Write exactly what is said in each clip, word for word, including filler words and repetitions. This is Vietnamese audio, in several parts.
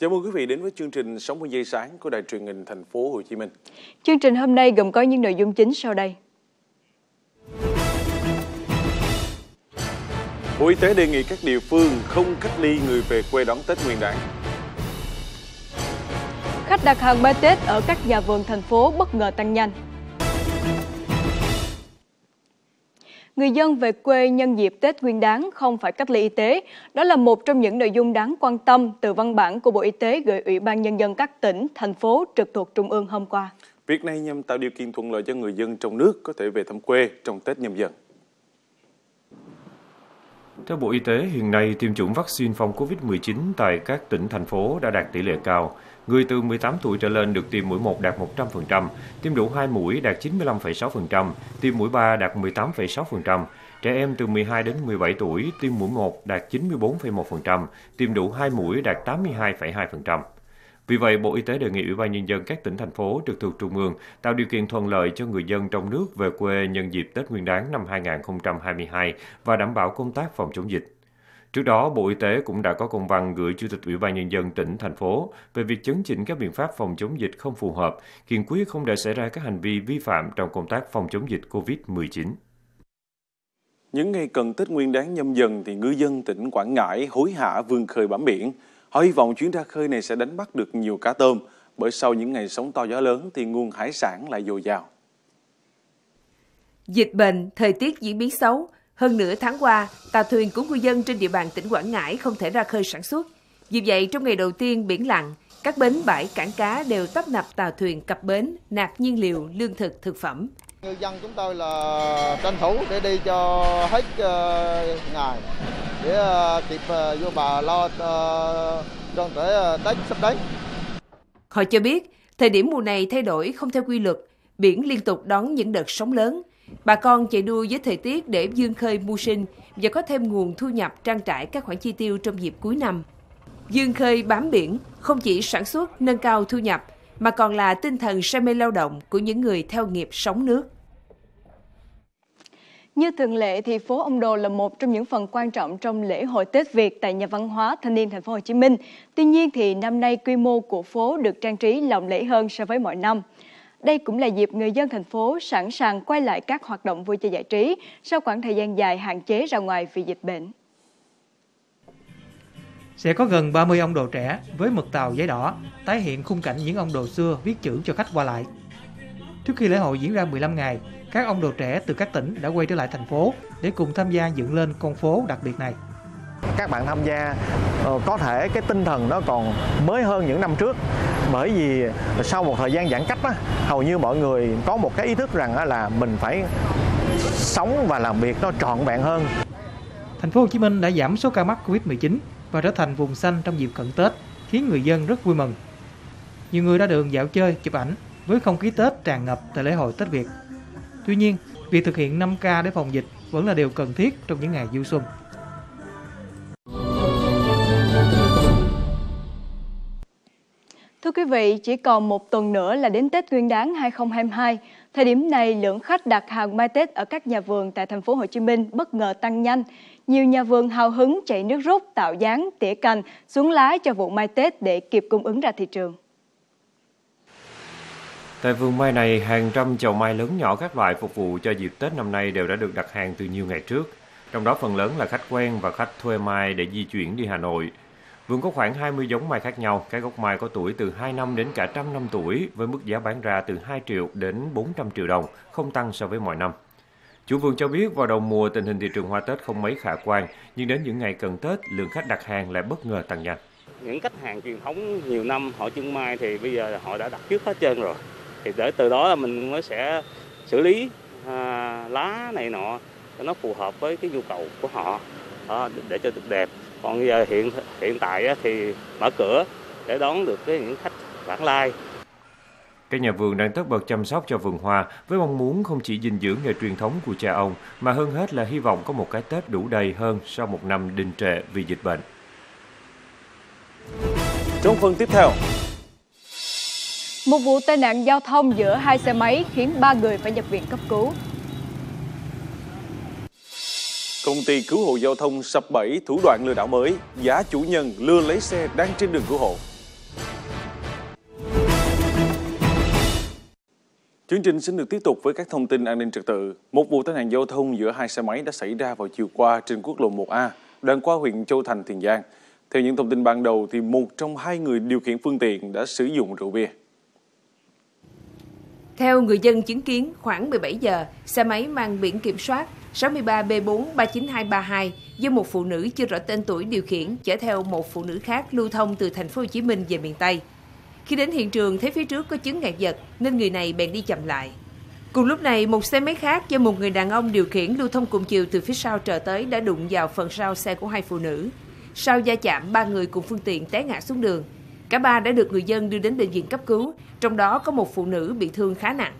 Chào mừng quý vị đến với chương trình sáu mươi giây sáng của Đài truyền hình thành phố Hồ Chí Minh. Chương trình hôm nay gồm có những nội dung chính sau đây. Bộ Y tế đề nghị các địa phương không cách ly người về quê đón Tết Nguyên Đán. Khách đặt hàng bê Tết ở các nhà vườn thành phố bất ngờ tăng nhanh. Người dân về quê nhân dịp Tết Nguyên Đán không phải cách ly y tế. Đó là một trong những nội dung đáng quan tâm từ văn bản của Bộ Y tế gửi Ủy ban Nhân dân các tỉnh, thành phố trực thuộc Trung ương hôm qua. Việc này nhằm tạo điều kiện thuận lợi cho người dân trong nước có thể về thăm quê trong Tết Nhâm Dần. Theo Bộ Y tế, hiện nay tiêm chủng vaccine phòng Covid mười chín tại các tỉnh, thành phố đã đạt tỷ lệ cao. Người từ mười tám tuổi trở lên được tiêm mũi một đạt một trăm phần trăm, tiêm đủ hai mũi đạt chín mươi lăm phẩy sáu phần trăm, tiêm mũi ba đạt mười tám phẩy sáu phần trăm. Trẻ em từ mười hai đến mười bảy tuổi tiêm mũi một đạt chín mươi bốn phẩy một phần trăm, tiêm đủ hai mũi đạt tám mươi hai phẩy hai phần trăm. Vì vậy, Bộ Y tế đề nghị Ủy ban Nhân dân các tỉnh, thành phố trực thuộc Trung ương tạo điều kiện thuận lợi cho người dân trong nước về quê nhân dịp Tết Nguyên đán năm hai nghìn không trăm hai mươi hai và đảm bảo công tác phòng chống dịch. Trước đó, Bộ Y tế cũng đã có công văn gửi Chủ tịch Ủy ban Nhân dân tỉnh, thành phố về việc chấn chỉnh các biện pháp phòng chống dịch không phù hợp, kiên quyết không để xảy ra các hành vi vi phạm trong công tác phòng chống dịch Covid mười chín. Những ngày cận Tết Nguyên đán Nhâm Dần thì ngư dân tỉnh Quảng Ngãi hối hả vươn khơi bám biển. Họ hy vọng chuyến ra khơi này sẽ đánh bắt được nhiều cá tôm, bởi sau những ngày sóng to gió lớn thì nguồn hải sản lại dồi dào. Dịch bệnh, thời tiết diễn biến xấu, hơn nửa tháng qua, tàu thuyền của ngư dân trên địa bàn tỉnh Quảng Ngãi không thể ra khơi sản xuất. Vì vậy, trong ngày đầu tiên biển lặng, các bến bãi cảng cá đều tấp nập tàu thuyền cập bến, nạp nhiên liệu, lương thực, thực phẩm. Ngư dân chúng tôi là tranh thủ để đi cho hết ngày, để kịp vô bờ lo trong Tết sắp đến. Họ cho biết, thời điểm mùa này thay đổi không theo quy luật, biển liên tục đón những đợt sóng lớn. Bà con chạy đua với thời tiết để vươn khơi mưu sinh và có thêm nguồn thu nhập trang trải các khoản chi tiêu trong dịp cuối năm. Vươn khơi bám biển không chỉ sản xuất nâng cao thu nhập, mà còn là tinh thần say mê lao động của những người theo nghiệp sống nước. Như thường lệ thì phố Ông Đồ là một trong những phần quan trọng trong lễ hội Tết Việt tại Nhà văn hóa Thanh niên thành phố Hồ Chí Minh. Tuy nhiên thì năm nay quy mô của phố được trang trí lộng lẫy hơn so với mọi năm. Đây cũng là dịp người dân thành phố sẵn sàng quay lại các hoạt động vui chơi giải trí sau khoảng thời gian dài hạn chế ra ngoài vì dịch bệnh. Sẽ có gần ba mươi ông đồ trẻ với mực tàu giấy đỏ tái hiện khung cảnh những ông đồ xưa viết chữ cho khách qua lại. Trước khi lễ hội diễn ra mười lăm ngày, các ông đồ trẻ từ các tỉnh đã quay trở lại thành phố để cùng tham gia dựng lên con phố đặc biệt này. Các bạn tham gia có thể cái tinh thần nó còn mới hơn những năm trước, bởi vì sau một thời gian giãn cách á, hầu như mọi người có một cái ý thức rằng là mình phải sống và làm việc nó trọn vẹn hơn. Thành phố Hồ Chí Minh đã giảm số ca mắc Covid mười chín và trở thành vùng xanh trong dịp cận Tết, khiến người dân rất vui mừng. Nhiều người ra đường dạo chơi, chụp ảnh với không khí Tết tràn ngập tại lễ hội Tết Việt. Tuy nhiên, việc thực hiện năm K để phòng dịch vẫn là điều cần thiết trong những ngày du xuân. Thưa quý vị, chỉ còn một tuần nữa là đến Tết Nguyên đán hai không hai hai. Thời điểm này, lượng khách đặt hàng mai Tết ở các nhà vườn tại thành phố Hồ Chí Minh bất ngờ tăng nhanh. Nhiều nhà vườn hào hứng chạy nước rút, tạo dáng, tỉa cành, xuống lá cho vụ mai Tết để kịp cung ứng ra thị trường. Tại vườn mai này, hàng trăm chậu mai lớn nhỏ các loại phục vụ cho dịp Tết năm nay đều đã được đặt hàng từ nhiều ngày trước. Trong đó phần lớn là khách quen và khách thuê mai để di chuyển đi Hà Nội. Vườn có khoảng hai mươi giống mai khác nhau, các gốc mai có tuổi từ hai năm đến cả trăm năm tuổi với mức giá bán ra từ hai triệu đến bốn trăm triệu đồng, không tăng so với mọi năm. Chủ vườn cho biết vào đầu mùa tình hình thị trường hoa Tết không mấy khả quan, nhưng đến những ngày cận Tết, lượng khách đặt hàng lại bất ngờ tăng nhanh. Những khách hàng truyền thống nhiều năm họ trưng mai thì bây giờ họ đã đặt trước hết trơn rồi. Thì để từ đó là mình mới sẽ xử lý à, lá này nọ cho nó phù hợp với cái nhu cầu của họ à, để cho được đẹp. Còn giờ hiện hiện tại thì mở cửa để đón được cái những khách vãng lai. Các nhà vườn đang tất bật chăm sóc cho vườn hoa với mong muốn không chỉ gìn giữ nghề truyền thống của cha ông mà hơn hết là hy vọng có một cái Tết đủ đầy hơn sau một năm đình trệ vì dịch bệnh. Trong phần tiếp theo, một vụ tai nạn giao thông giữa hai xe máy khiến ba người phải nhập viện cấp cứu. Công ty cứu hộ giao thông sập bẫy thủ đoạn lừa đảo mới, giá chủ nhân lừa lấy xe đang trên đường cứu hộ. Chương trình xin được tiếp tục với các thông tin an ninh trật tự. Một vụ tai nạn giao thông giữa hai xe máy đã xảy ra vào chiều qua trên quốc lộ một A, đoạn qua huyện Châu Thành, Tiền Giang. Theo những thông tin ban đầu, thì một trong hai người điều khiển phương tiện đã sử dụng rượu bia. Theo người dân chứng kiến, khoảng mười bảy giờ, xe máy mang biển kiểm soát sáu ba B bốn ba chín hai ba hai do một phụ nữ chưa rõ tên tuổi điều khiển chở theo một phụ nữ khác lưu thông từ thành phố Hồ Chí Minh về miền Tây. Khi đến hiện trường thấy phía trước có chứng ngại vật nên người này bèn đi chậm lại. Cùng lúc này, một xe máy khác do một người đàn ông điều khiển lưu thông cùng chiều từ phía sau trở tới đã đụng vào phần sau xe của hai phụ nữ. Sau va chạm, ba người cùng phương tiện té ngã xuống đường. Cả ba đã được người dân đưa đến bệnh viện cấp cứu, trong đó có một phụ nữ bị thương khá nặng.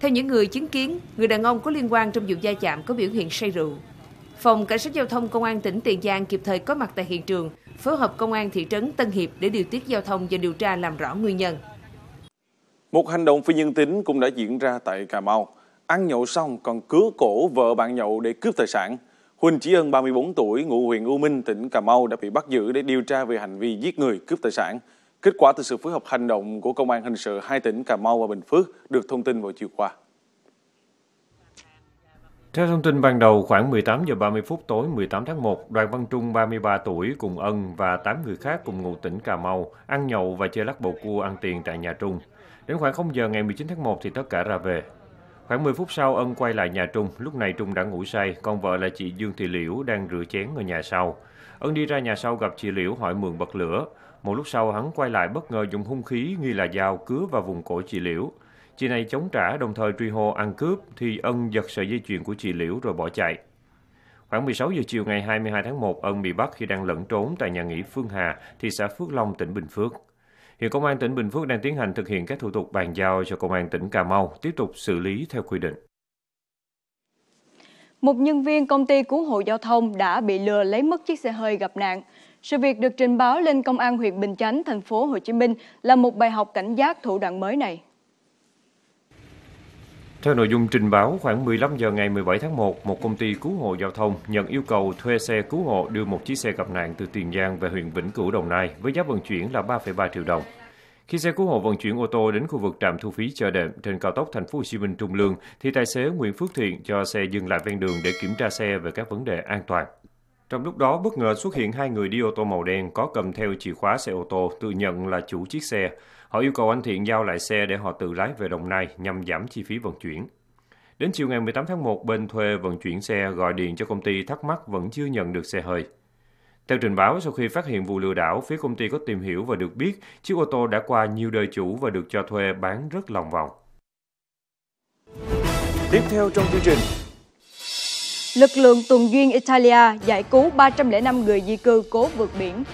Theo những người chứng kiến, người đàn ông có liên quan trong vụ va chạm có biểu hiện say rượu. Phòng Cảnh sát Giao thông Công an tỉnh Tiền Giang kịp thời có mặt tại hiện trường, phối hợp Công an thị trấn Tân Hiệp để điều tiết giao thông và điều tra làm rõ nguyên nhân. Một hành động phi nhân tính cũng đã diễn ra tại Cà Mau. Ăn nhậu xong còn cứa cổ vợ bạn nhậu để cướp tài sản. Huỳnh Trí Ân, ba mươi bốn tuổi, ngụ huyện U Minh, tỉnh Cà Mau đã bị bắt giữ để điều tra về hành vi giết người, cướp tài sản. Kết quả từ sự phối hợp hành động của Công an hình sự hai tỉnh Cà Mau và Bình Phước được thông tin vào chiều qua. Theo thông tin ban đầu, khoảng mười tám giờ ba mươi phút tối mười tám tháng một, Đoàn Văn Trung, ba mươi ba tuổi, cùng Ân và tám người khác cùng ngụ tỉnh Cà Mau ăn nhậu và chơi lắc bầu cua ăn tiền tại nhà Trung. Đến khoảng không giờ ngày mười chín tháng một thì tất cả ra về. Khoảng mười phút sau, Ân quay lại nhà Trung, lúc này Trung đã ngủ say, còn vợ là chị Dương Thị Liễu đang rửa chén ở nhà sau. Ân đi ra nhà sau gặp chị Liễu hỏi mượn bật lửa. Một lúc sau hắn quay lại bất ngờ dùng hung khí nghi là dao cứa vào vùng cổ chị Liễu. Chị này chống trả đồng thời truy hô ăn cướp thì Ân giật sợi dây chuyền của chị Liễu rồi bỏ chạy. Khoảng mười sáu giờ chiều ngày hai mươi hai tháng một, Ân bị bắt khi đang lẩn trốn tại nhà nghỉ Phương Hà, thị xã Phước Long, tỉnh Bình Phước. Hiện Công an tỉnh Bình Phước đang tiến hành thực hiện các thủ tục bàn giao cho Công an tỉnh Cà Mau tiếp tục xử lý theo quy định. Một nhân viên công ty cứu hộ giao thông đã bị lừa lấy mất chiếc xe hơi gặp nạn. Sự việc được trình báo lên Công an huyện Bình Chánh, thành phố Hồ Chí Minh là một bài học cảnh giác thủ đoạn mới này. Theo nội dung trình báo, khoảng mười lăm giờ ngày mười bảy tháng một, một công ty cứu hộ giao thông nhận yêu cầu thuê xe cứu hộ đưa một chiếc xe gặp nạn từ Tiền Giang về huyện Vĩnh Cửu, Đồng Nai với giá vận chuyển là ba phẩy ba triệu đồng. Khi xe cứu hộ vận chuyển ô tô đến khu vực trạm thu phí Chợ Đệm trên cao tốc thành phố Hồ Chí Minh Trung Lương thì tài xế Nguyễn Phước Thiện cho xe dừng lại ven đường để kiểm tra xe về các vấn đề an toàn. Trong lúc đó, bất ngờ xuất hiện hai người đi ô tô màu đen có cầm theo chìa khóa xe ô tô tự nhận là chủ chiếc xe. Họ yêu cầu anh Thiện giao lại xe để họ tự lái về Đồng Nai nhằm giảm chi phí vận chuyển. Đến chiều ngày mười tám tháng một, bên thuê vận chuyển xe gọi điện cho công ty thắc mắc vẫn chưa nhận được xe hơi. Theo trình báo, sau khi phát hiện vụ lừa đảo, phía công ty có tìm hiểu và được biết chiếc ô tô đã qua nhiều đời chủ và được cho thuê bán rất lòng vòng. Tiếp theo trong chương trình, lực lượng tuần duyên Italia giải cứu ba trăm lẻ năm người di cư cố vượt biển.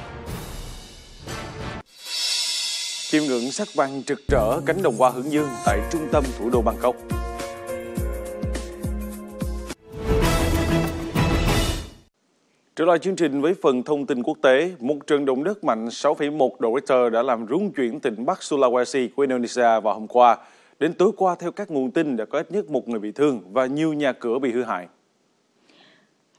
Chiêm ngưỡng sắc vàng rực rỡ cánh đồng hoa hướng dương tại trung tâm thủ đô Bangkok. Trở lại chương trình với phần thông tin quốc tế, một trận động đất mạnh sáu phẩy một độ Richter đã làm rung chuyển tỉnh Bắc Sulawesi của Indonesia vào hôm qua. Đến tối qua, theo các nguồn tin, đã có ít nhất một người bị thương và nhiều nhà cửa bị hư hại.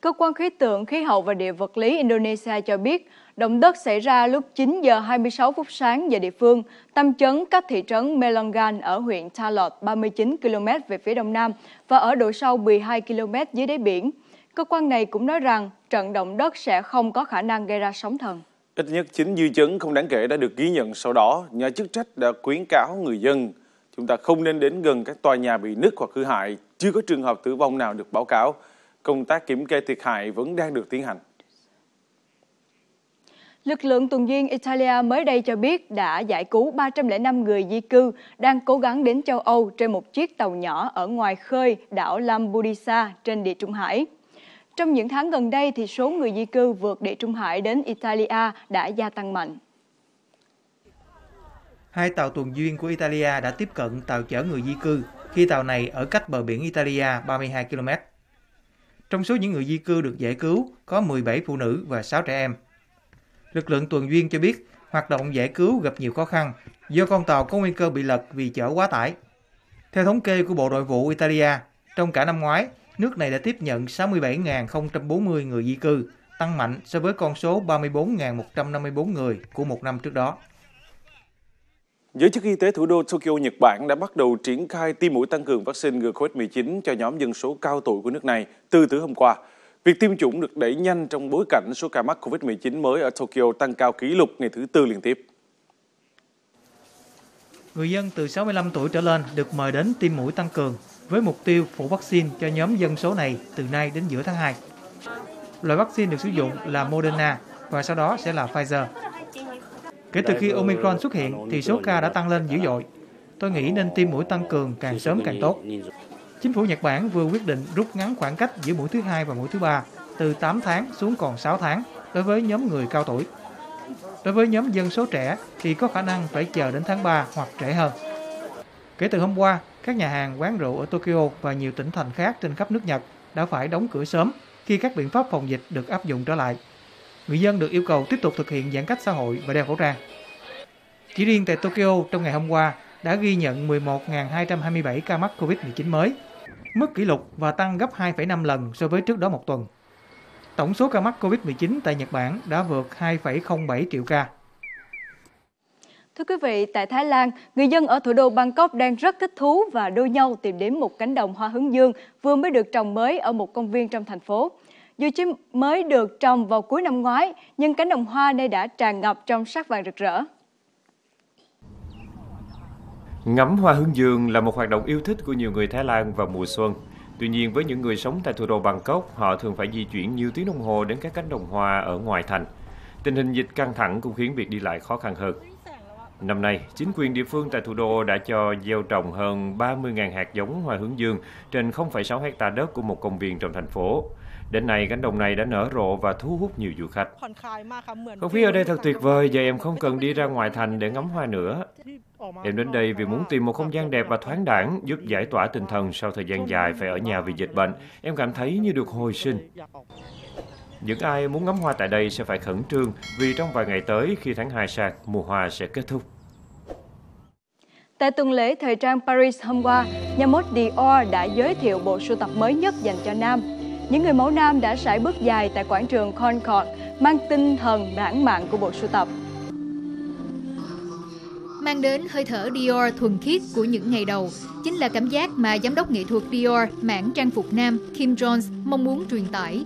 Cơ quan khí tượng, khí hậu và địa vật lý Indonesia cho biết, động đất xảy ra lúc chín giờ hai mươi sáu phút sáng giờ địa phương, tâm chấn cách thị trấn Melangan ở huyện Talot ba mươi chín ki lô mét về phía đông nam và ở độ sâu mười hai ki lô mét dưới đáy biển. Cơ quan này cũng nói rằng trận động đất sẽ không có khả năng gây ra sóng thần. Ít nhất chín dư chấn không đáng kể đã được ghi nhận sau đó. Nhà chức trách đã khuyến cáo người dân chúng ta không nên đến gần các tòa nhà bị nứt hoặc hư hại. Chưa có trường hợp tử vong nào được báo cáo. Công tác kiểm kê thiệt hại vẫn đang được tiến hành. Lực lượng tuần duyên Italia mới đây cho biết đã giải cứu ba trăm lẻ năm người di cư đang cố gắng đến châu Âu trên một chiếc tàu nhỏ ở ngoài khơi đảo Lampedusa trên Địa Trung Hải. Trong những tháng gần đây, thì số người di cư vượt Địa Trung Hải đến Italia đã gia tăng mạnh. Hai tàu tuần duyên của Italia đã tiếp cận tàu chở người di cư khi tàu này ở cách bờ biển Italia ba mươi hai ki lô mét. Trong số những người di cư được giải cứu có mười bảy phụ nữ và sáu trẻ em. Lực lượng tuần duyên cho biết hoạt động giải cứu gặp nhiều khó khăn do con tàu có nguy cơ bị lật vì chở quá tải. Theo thống kê của Bộ Nội vụ Italia, trong cả năm ngoái, nước này đã tiếp nhận sáu mươi bảy nghìn không trăm bốn mươi người di cư, tăng mạnh so với con số ba mươi bốn nghìn một trăm năm mươi bốn người của một năm trước đó. Giới chức y tế thủ đô Tokyo, Nhật Bản đã bắt đầu triển khai tiêm mũi tăng cường vaccine ngừa Covid mười chín cho nhóm dân số cao tuổi của nước này từ tối hôm qua. Việc tiêm chủng được đẩy nhanh trong bối cảnh số ca mắc Covid mười chín mới ở Tokyo tăng cao kỷ lục ngày thứ tư liên tiếp. Người dân từ sáu mươi lăm tuổi trở lên được mời đến tiêm mũi tăng cường với mục tiêu phủ vaccine cho nhóm dân số này từ nay đến giữa tháng hai. Loại vaccine được sử dụng là Moderna và sau đó sẽ là Pfizer. Kể từ khi Omicron xuất hiện thì số ca đã tăng lên dữ dội. Tôi nghĩ nên tiêm mũi tăng cường càng sớm càng tốt. Chính phủ Nhật Bản vừa quyết định rút ngắn khoảng cách giữa mũi thứ hai và mũi thứ ba từ tám tháng xuống còn sáu tháng đối với nhóm người cao tuổi. Đối với nhóm dân số trẻ thì có khả năng phải chờ đến tháng ba hoặc trễ hơn. Kể từ hôm qua, các nhà hàng, quán rượu ở Tokyo và nhiều tỉnh thành khác trên khắp nước Nhật đã phải đóng cửa sớm khi các biện pháp phòng dịch được áp dụng trở lại. Người dân được yêu cầu tiếp tục thực hiện giãn cách xã hội và đeo khẩu trang. Chỉ riêng tại Tokyo trong ngày hôm qua đã ghi nhận mười một nghìn hai trăm hai mươi bảy ca mắc Covid mười chín mới, mức kỷ lục và tăng gấp hai phẩy năm lần so với trước đó một tuần. Tổng số ca mắc Covid mười chín tại Nhật Bản đã vượt hai phẩy không bảy triệu ca. Thưa quý vị, tại Thái Lan, người dân ở thủ đô Bangkok đang rất thích thú và đua nhau tìm đến một cánh đồng hoa hướng dương vừa mới được trồng mới ở một công viên trong thành phố. Dù chỉ mới được trồng vào cuối năm ngoái, nhưng cánh đồng hoa nay đã tràn ngập trong sắc vàng rực rỡ. Ngắm hoa hướng dương là một hoạt động yêu thích của nhiều người Thái Lan vào mùa xuân. Tuy nhiên, với những người sống tại thủ đô Bangkok, họ thường phải di chuyển nhiều tiếng đồng hồ đến các cánh đồng hoa ở ngoài thành. Tình hình dịch căng thẳng cũng khiến việc đi lại khó khăn hơn. Năm nay, chính quyền địa phương tại thủ đô đã cho gieo trồng hơn ba mươi nghìn hạt giống hoa hướng dương trên không phẩy sáu hecta đất của một công viên trong thành phố. Đến nay, cánh đồng này đã nở rộ và thu hút nhiều du khách. Không khí ở đây thật tuyệt vời, giờ em không cần đi ra ngoài thành để ngắm hoa nữa. Em đến đây vì muốn tìm một không gian đẹp và thoáng đãng, giúp giải tỏa tinh thần sau thời gian dài phải ở nhà vì dịch bệnh. Em cảm thấy như được hồi sinh. Những ai muốn ngắm hoa tại đây sẽ phải khẩn trương vì trong vài ngày tới khi tháng hai sạc, mùa hoa sẽ kết thúc. Tại tuần lễ thời trang Paris hôm qua, nhà mốt Dior đã giới thiệu bộ sưu tập mới nhất dành cho nam. Những người mẫu nam đã sải bước dài tại quảng trường Concorde, mang tinh thần lãng mạn của bộ sưu tập. Mang đến hơi thở Dior thuần khiết của những ngày đầu, chính là cảm giác mà giám đốc nghệ thuật Dior mảng trang phục nam Kim Jones mong muốn truyền tải.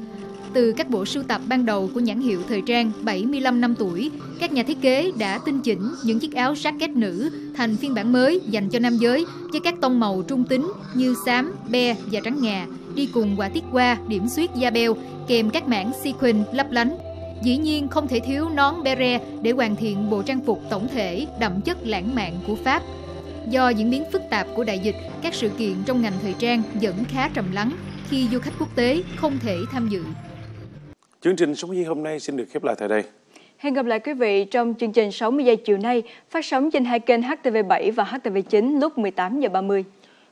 Từ các bộ sưu tập ban đầu của nhãn hiệu thời trang bảy mươi lăm năm tuổi, các nhà thiết kế đã tinh chỉnh những chiếc áo jacket nữ thành phiên bản mới dành cho nam giới với các tông màu trung tính như xám, be và trắng ngà, đi cùng quả tiết qua, điểm xuyết da beo, kèm các mảng sequin lấp lánh. Dĩ nhiên không thể thiếu nón beret để hoàn thiện bộ trang phục tổng thể đậm chất lãng mạn của Pháp. Do diễn biến phức tạp của đại dịch, các sự kiện trong ngành thời trang vẫn khá trầm lắng khi du khách quốc tế không thể tham dự. Chương trình sáu mươi giây hôm nay xin được khép lại tại đây. Hẹn gặp lại quý vị trong chương trình sáu mươi giây chiều nay, phát sóng trên hai kênh H T V bảy và H T V chín lúc mười tám giờ ba mươi.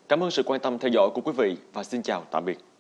Cảm ơn sự quan tâm theo dõi của quý vị và xin chào tạm biệt.